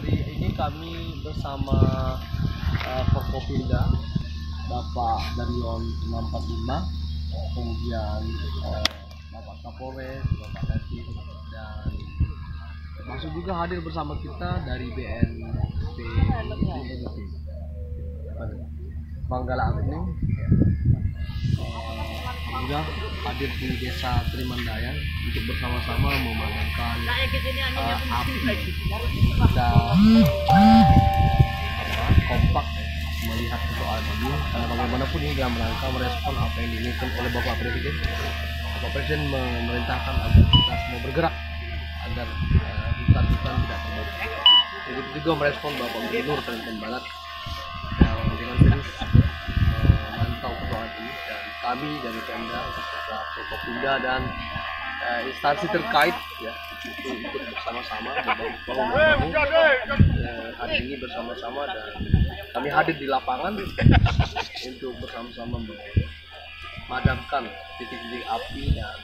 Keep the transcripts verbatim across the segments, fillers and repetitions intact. hari ini kami bersama uh, Fokopinda, Bapak Daryon Lampak Dinda, kemudian uh, Bapak Kapowet, Bapak Gatim, dan masuk juga hadir bersama kita dari B N C Bang Gala Amin, juga hadir di desa Tri Mandayan untuk bersama-sama memadamkan uh, api dan uh, kompak melihat persoalan ini, karena bagaimanapun ini dalam rangka merespon apa yang diinginkan oleh Bapak Presiden. Bapak Presiden memerintahkan agar kita semua bergerak agar hutan-hutan uh, tidak terbakar. Jadi juga merespon Bapak Gubernur Kalimantan Barat yang dengan serius memantau uh, persoalan ini. Kami dari Tendang, Fokopinda dan uh, instansi terkait ya itu ikut bersama-sama membangun uh, hari ini bersama-sama, dan kami hadir di lapangan untuk bersama-sama memadamkan titik-titik api dan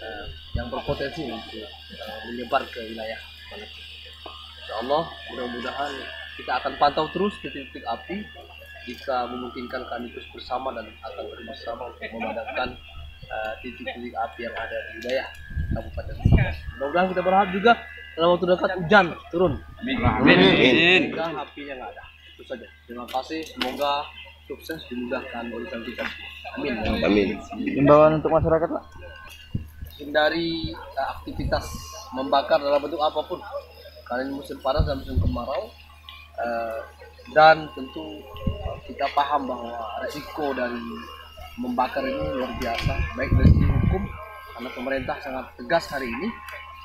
uh, yang berpotensi untuk uh, menyebar ke wilayah Maluku. Insya Allah mudah-mudahan kita akan pantau terus titik-titik api. Jika memungkinkan, kami terus bersama dan akan bersama untuk memadamkan titik-titik uh, api yang ada di wilayah Kabupaten. Mudah-mudahan kita berharap juga dalam waktu dekat hujan turun. Amin. Dan apinya nggak ada. Itu saja. Terima kasih. Semoga sukses, dimudahkan urusan kita. Amin. Amin. Himbauan untuk masyarakat, Pak. Hindari uh, aktivitas membakar dalam bentuk apapun. Kalian musim panas dan musim kemarau. Uh, dan tentu kita paham bahwa resiko dari membakar ini luar biasa, baik dari sisi hukum karena pemerintah sangat tegas hari ini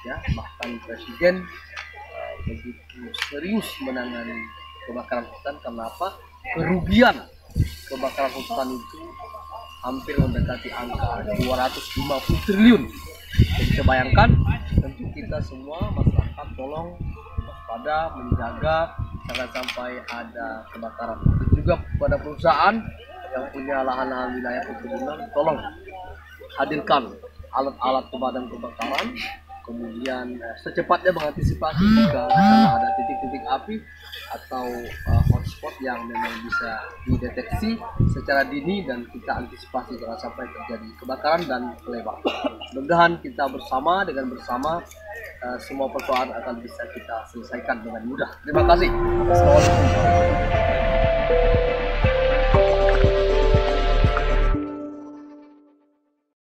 ya, bahkan presiden uh, begitu serius menangani kebakaran hutan. Kenapa? Kerugian kebakaran hutan itu hampir mendekati angka dua ratus lima puluh triliun. Bisa bayangkan, tentu kita semua masyarakat tolong pada menjaga jangan sampai ada kebakaran. Itu juga kepada perusahaan yang punya lahan-lahan wilayah perkebunan, tolong hadirkan alat-alat pemadam kebakaran, kemudian eh, secepatnya mengantisipasi jika ada titik-titik api atau eh, hotspot yang memang bisa dideteksi secara dini dan kita antisipasi jangan sampai terjadi kebakaran dan pelebaran. Mudah-mudahan kita bersama dengan bersama Uh, semua persoalan akan bisa kita selesaikan dengan mudah. Terima kasih.